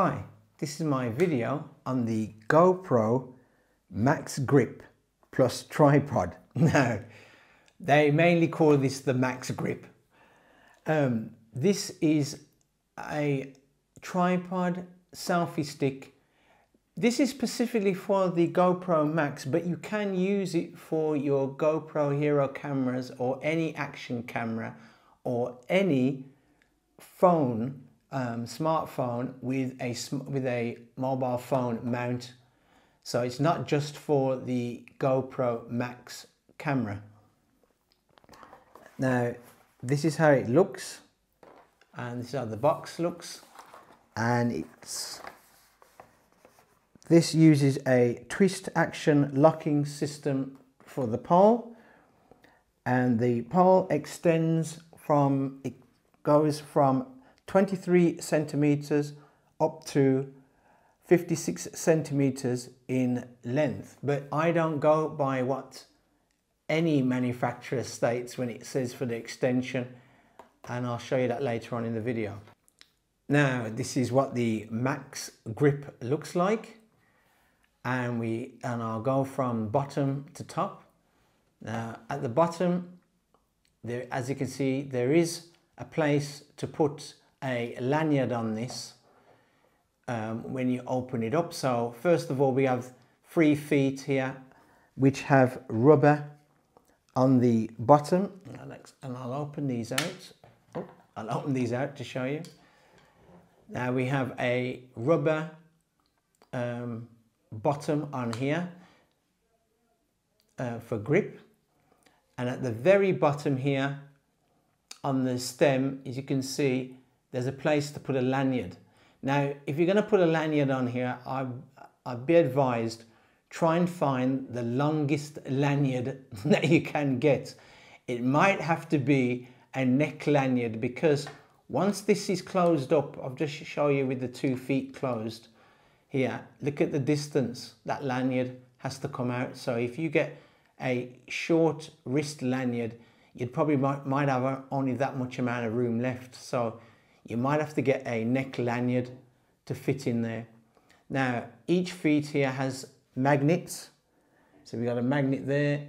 Hi, this is my video on the GoPro Max Grip plus tripod. Now, they mainly call this the Max Grip. This is a tripod selfie stick. This is specifically for the GoPro Max, but you can use it for your GoPro Hero cameras or any action camera or any phone. Smartphone with a mobile phone mount, so it's not just for the GoPro Max camera. Now this is how it looks, and this is how the box looks, and this uses a twist action locking system for the pole, and the pole extends from, it goes from 23 centimeters up to 56 centimeters in length, but I don't go by what any manufacturer states when it says for the extension, and I'll show you that later on in the video. Now this is what the Max Grip looks like, and I'll go from bottom to top. Now at the bottom there, as you can see, there is a place to put a lanyard on this when you open it up. So first of all, we have 3 feet here which have rubber on the bottom, and I'll open these out. I'll open these out to show you. Now we have a rubber bottom on here for grip, and at the very bottom here on the stem, as you can see, there's a place to put a lanyard. Now if you're going to put a lanyard on here, I'd be advised, try and find the longest lanyard that you can get. It might have to be a neck lanyard, because once this is closed up, I'll just show you with the 2 feet closed here, look at the distance that lanyard has to come out. So if you get a short wrist lanyard, you probably might have only that much amount of room left, so you might have to get a neck lanyard to fit in there. Now each feet here has magnets, so we got a magnet there.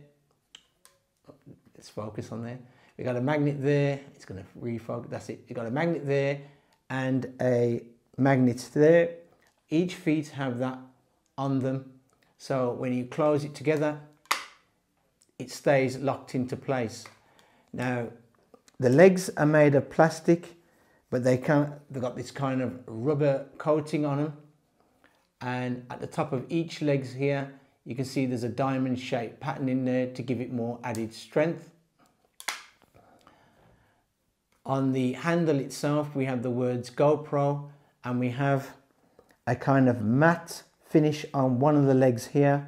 Let's focus on there. We got a magnet there. It's going to refocus. That's it. You got a magnet there and a magnet there. Each feet have that on them, so when you close it together, it stays locked into place. Now the legs are made of plastic, but they've got this kind of rubber coating on them, and at the top of each legs here you can see there's a diamond shaped pattern in there to give it more added strength. On the handle itself we have the words GoPro, and we have a kind of matte finish on one of the legs here,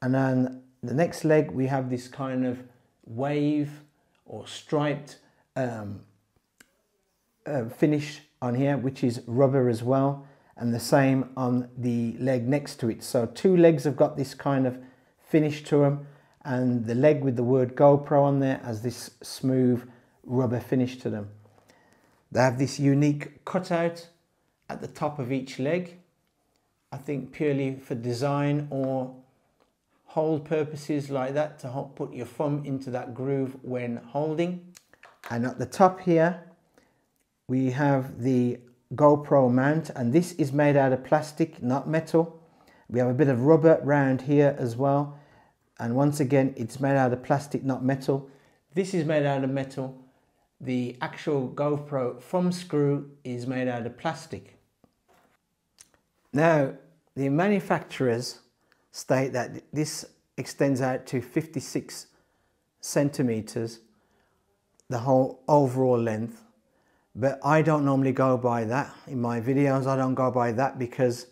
and then the next leg we have this kind of wave or striped finish on here, which is rubber as well, and the same on the leg next to it. So two legs have got this kind of finish to them, and the leg with the word GoPro on there has this smooth rubber finish to them. They have this unique cutout at the top of each leg, I think purely for design or hold purposes like that, to put your thumb into that groove when holding. And at the top here we have the GoPro mount, and this is made out of plastic, not metal. We have a bit of rubber round here as well, and once again it's made out of plastic, not metal. This is made out of metal. The actual GoPro thumb screw is made out of plastic. Now the manufacturers state that this extends out to 56 centimeters, the whole overall length, but I don't normally go by that in my videos. I don't go by that because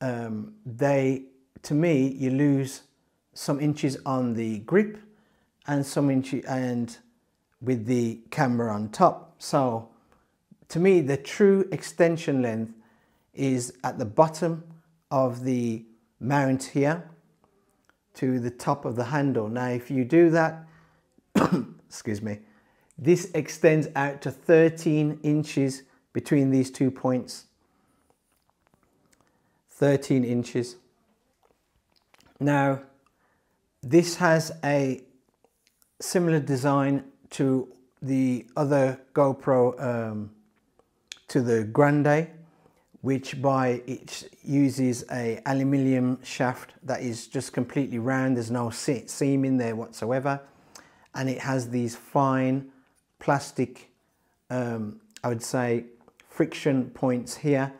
to me, you lose some inches on the grip and some inches and with the camera on top. So to me, the true extension length is at the bottom of the mount here to the top of the handle. Now if you do that excuse me, this extends out to 13 inches between these two points, 13 inches. Now, this has a similar design to the other GoPro, to the Grande, which by it uses a aluminium shaft that is just completely round. There's no seam in there whatsoever, and it has these fine plastic, I would say, friction points here,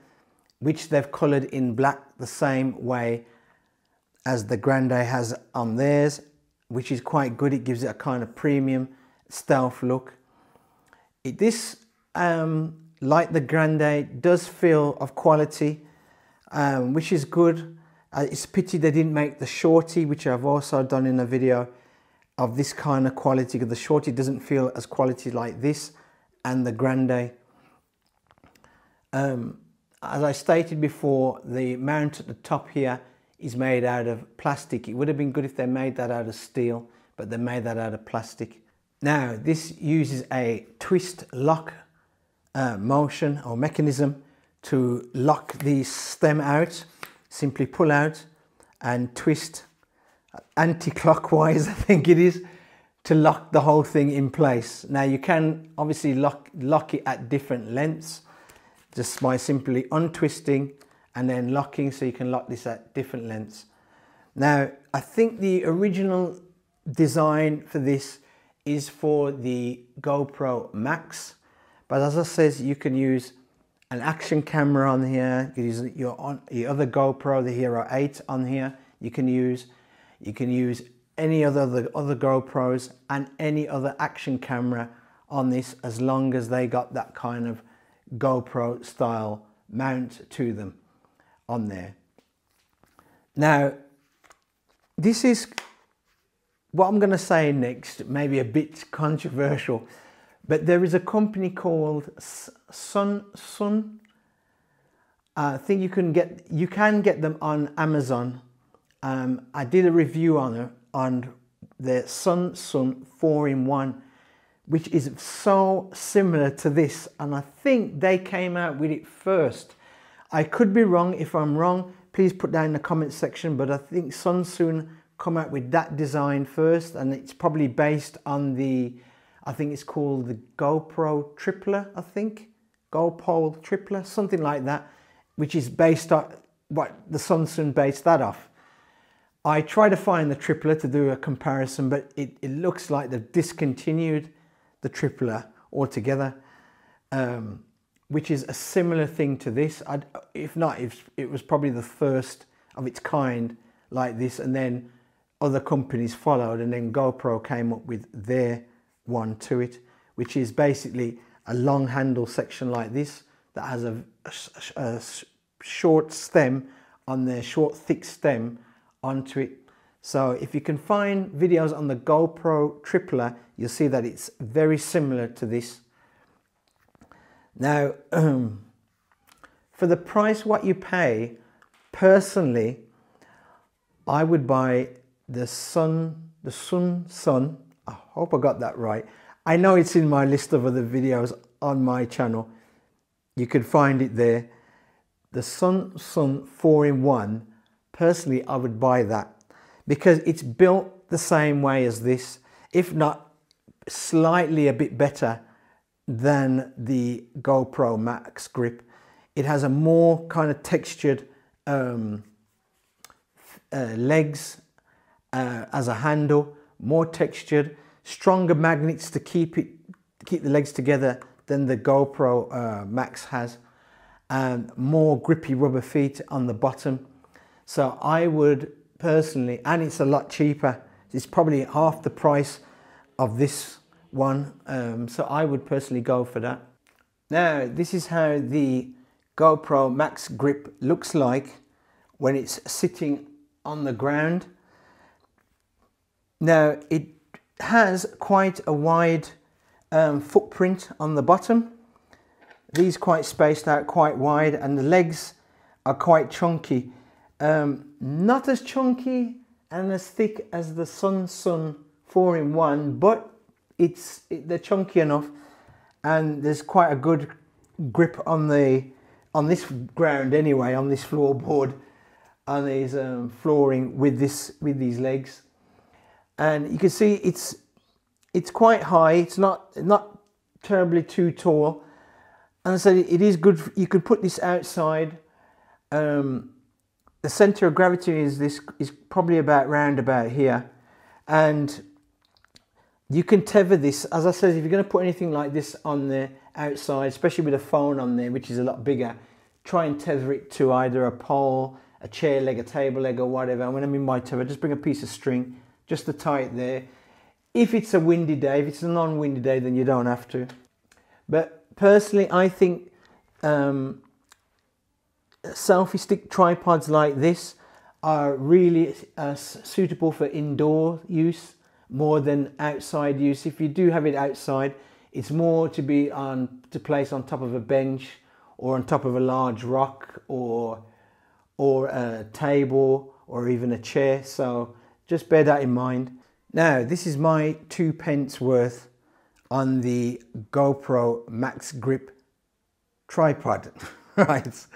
which they've coloured in black the same way as the Grande has on theirs, which is quite good. It gives it a kind of premium stealth look. This, like the Grande, does feel of quality, which is good. It's a pity they didn't make the Shorty, which I've also done in a video, of this kind of quality, because the Shorty doesn't feel as quality like this and the Grande. As I stated before, the mount at the top here is made out of plastic. It would have been good if they made that out of steel, but they made that out of plastic. Now, this uses a twist lock motion or mechanism to lock the stem out. Simply pull out and twist anti-clockwise, I think it is, to lock the whole thing in place. Now, you can obviously lock it at different lengths just by simply untwisting and then locking, so you can lock this at different lengths. Now, I think the original design for this is for the GoPro Max, but as I says, you can use an action camera on here, you can use your other GoPro, the Hero 8 on here, you can use any other GoPros and any other action camera on this, as long as they got that kind of GoPro style mount to them on there. Now, this is what I'm going to say next, maybe a bit controversial, but there is a company called SoonSun. I think you can get them on Amazon. I did a review on the SoonSun 4-in-1, which is so similar to this, and I think they came out with it first. I could be wrong. If I'm wrong, please put down in the comment section, but I think SoonSun come out with that design first, and it's probably based on the, I think it's called the GoPro Tripler, I think, GoPole Tripler, something like that, which is based on what the SoonSun based that off. I try to find the Tripler to do a comparison, but it looks like they've discontinued the Tripler altogether, which is a similar thing to this. If it was probably the first of its kind like this, and then other companies followed, and then GoPro came up with their one to it, which is basically a long handle section like this that has a short stem on there, short thick stem onto it. So if you can find videos on the GoPro Tripler, you'll see that it's very similar to this. Now, for the price what you pay, personally, I would buy the SoonSun. I hope I got that right. I know it's in my list of other videos on my channel. You could find it there. The SoonSun 4-in-1, personally, I would buy that because it's built the same way as this, if not slightly a bit better than the GoPro Max Grip. It has a more kind of textured legs as a handle, more textured, stronger magnets to keep the legs together than the GoPro Max has, and more grippy rubber feet on the bottom. So I would personally, and it's a lot cheaper, it's probably half the price of this one, so I would personally go for that. Now, this is how the GoPro Max Grip looks like when it's sitting on the ground. Now, it has quite a wide footprint on the bottom. These quite spaced out, quite wide, and the legs are quite chunky. Not as chunky and as thick as the SoonSun 4-in-1, but they're chunky enough, and there's quite a good grip on this ground anyway, on this floorboard. and there's flooring with these legs, and you can see it's quite high. It's not terribly too tall, and so it is good. You could put this outside. The center of gravity is probably about round about here, and you can tether this. As I said, if you're going to put anything like this on the outside, especially with a phone on there, which is a lot bigger, try and tether it to either a pole, a chair leg, a table leg, or whatever. And when I mean by tether, just bring a piece of string just to tie it there. If it's a windy day, if it's a non-windy day, then you don't have to. But personally, I think selfie stick tripods like this are really suitable for indoor use more than outside use. If you do have it outside, it's more to be to place on top of a bench or on top of a large rock or a table or even a chair. So just bear that in mind. Now, this is my 2p worth on the GoPro Max Grip tripod. Right, this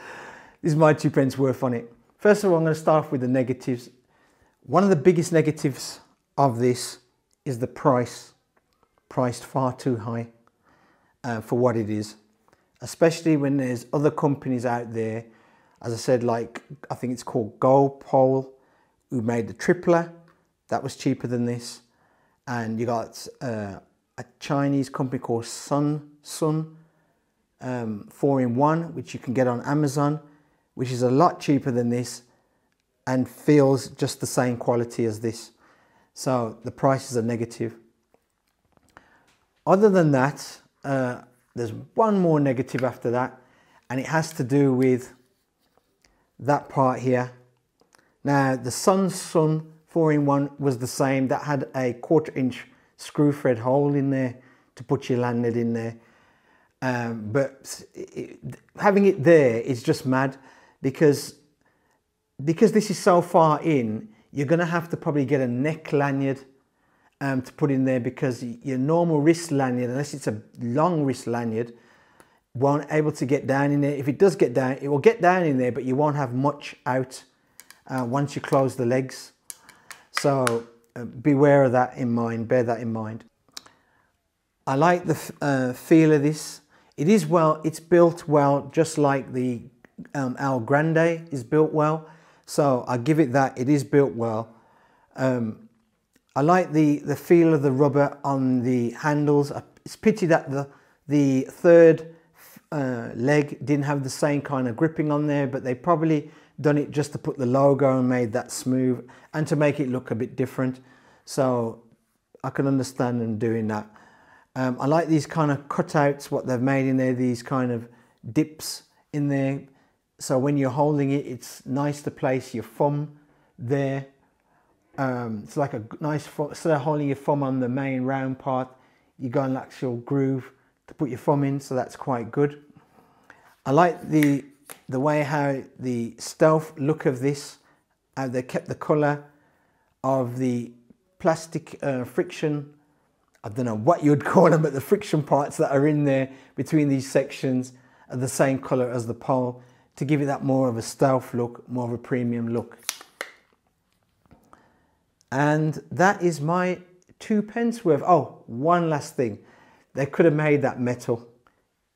is my 2p worth on it. First of all, I'm going to start off with the negatives. One of the biggest negatives of this is the price, priced far too high for what it is, especially when there's other companies out there, as I said, like I think it's called GoPole, who made the tripler, that was cheaper than this, and you got a Chinese company called SoonSun 4-in-1, which you can get on Amazon, which is a lot cheaper than this and feels just the same quality as this. So the prices are negative. Other than that, there's one more negative after that, and it has to do with that part here. Now, the SoonSun 4-in-1 was the same. That had a 1/4-inch screw thread hole in there to put your lanyard in there. But having it there is just mad, because this is so far in, you're going to have to probably get a neck lanyard to put in there, because your normal wrist lanyard, unless it's a long wrist lanyard, won't able to get down in there. If it does get down, it will get down in there, but you won't have much out once you close the legs. So beware of that in mind, bear that in mind. I like the feel of this. It's built well, just like the Al Grande is built well. So I give it that, it is built well. I like the feel of the rubber on the handles. It's a pity that the third leg didn't have the same kind of gripping on there, but they probably done it just to put the logo and made that smooth and to make it look a bit different. So I can understand them doing that. I like these kind of cutouts, what they've made in there, these kind of dips in there. So when you're holding it, it's nice to place your thumb there. It's like a nice thumb. Instead of holding your thumb on the main round part, you go in an actual groove to put your thumb in, so that's quite good. I like the way how the stealth look of this, how they kept the colour of the plastic friction. I don't know what you'd call them, but the friction parts that are in there between these sections are the same colour as the pole, to give it that more of a stealth look, more of a premium look. And that is my 2p worth. Oh, one last thing. They could have made that metal.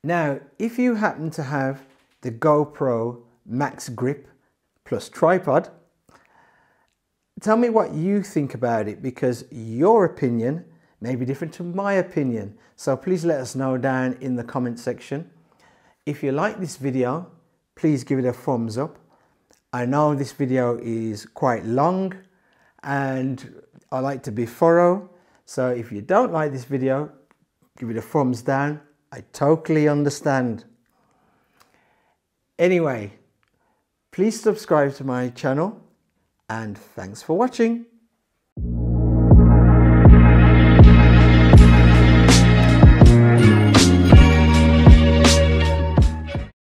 Now, if you happen to have the GoPro Max Grip plus tripod, tell me what you think about it, because your opinion may be different to my opinion. So please let us know down in the comment section. If you like this video, please give it a thumbs up. I know this video is quite long and I like to be thorough. So if you don't like this video, give it a thumbs down. I totally understand. Anyway, please subscribe to my channel and thanks for watching.